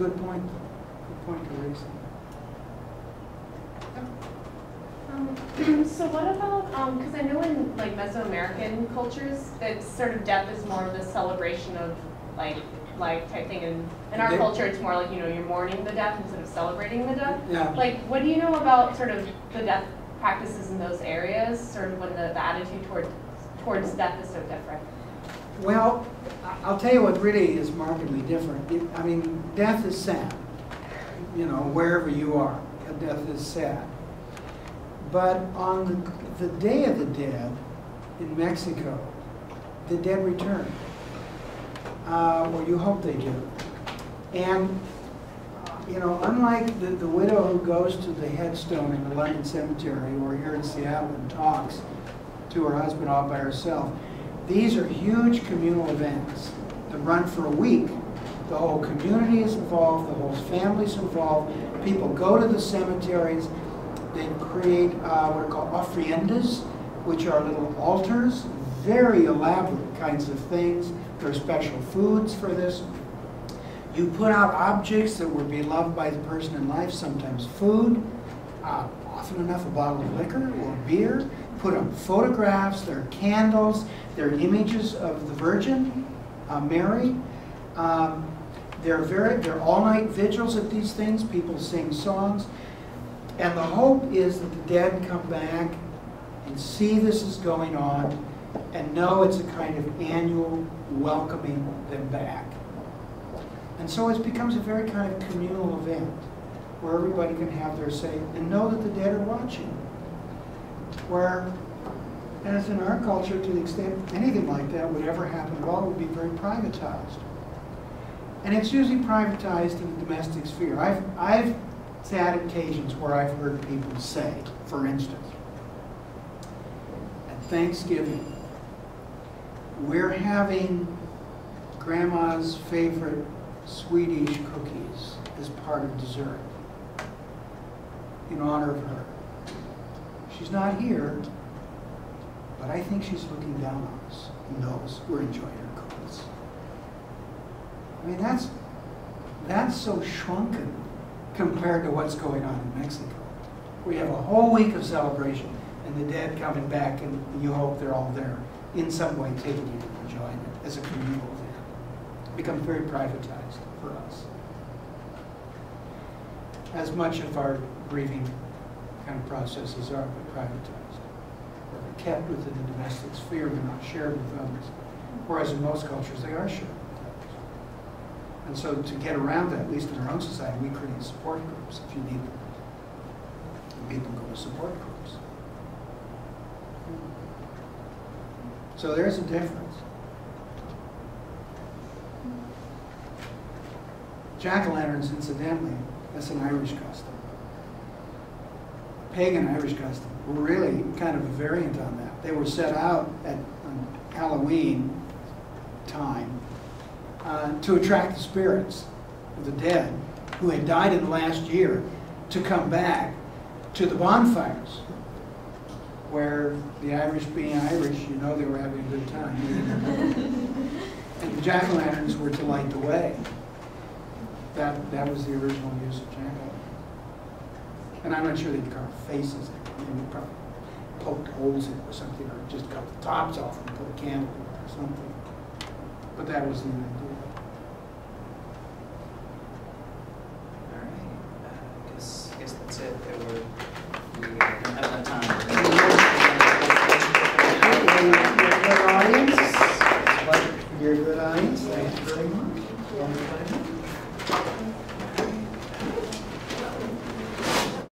Good point. Good point to raise. So what about, because I know in like Mesoamerican cultures that sort of death is more of the celebration of like life type thing, and in our culture it's more like, you know, you're mourning the death instead of celebrating the death. Yeah. Like what do you know about sort of the death practices in those areas, sort of when the attitude towards death is so different? Well, I'll tell you what really is markedly different. I mean, death is sad, you know, wherever you are, death is sad. But on the Day of the Dead in Mexico, the dead return. Well, you hope they do. And, you know, unlike the widow who goes to the headstone in the London Cemetery or here in Seattle and talks to her husband all by herself, these are huge communal events that run for a week. The whole community is involved, the whole family's involved. People go to the cemeteries. They create what are called ofrendas, which are little altars, very elaborate kinds of things. There are special foods for this. You put out objects that were beloved by the person in life, sometimes food, often enough a bottle of liquor or beer. Put up photographs, there are candles, there are images of the Virgin Mary. There are all-night vigils at these things. People sing songs. And the hope is that the dead come back and see this is going on and know it's a kind of annual welcoming them back. And so it becomes a very kind of communal event where everybody can have their say and know that the dead are watching. Where, as in our culture, to the extent anything like that would ever happen at all, would be very privatized. And it's usually privatized in the domestic sphere. I've sad occasions where I've heard people say, for instance, at Thanksgiving, we're having Grandma's favorite Swedish cookies as part of dessert in honor of her. She's not here, but I think she's looking down on us and knows we're enjoying her cookies. I mean, that's so shrunken compared to what's going on in Mexico. We have a whole week of celebration and the dead coming back, and you hope they're all there in some way taking you to enjoy it as a communal event. It becomes very privatized for us. As much of our grieving kind of processes are privatized. They're kept within the domestic sphere, they're not shared with others. Whereas in most cultures they are shared. And so to get around that, at least in our own society, we create support groups if you need them. And people go to support groups. So there's a difference. Jack-o'-lanterns, incidentally, that's an Irish custom. Pagan Irish custom. We're really kind of a variant on that. They were set out at Halloween time. To attract the spirits of the dead who had died in the last year to come back to the bonfires, where the Irish, being Irish, you know they were having a good time. And the jack-o'-lanterns were to light the way. That was the original use of jack-o'-lanterns. And I'm not sure they'd carve faces. They probably poked holes in it or something, or just cut the tops off and put a candle in it or something. But that was the idea. I guess that's it. We don't have enough time. You're a good audience. You're a good audience. Thank you very much.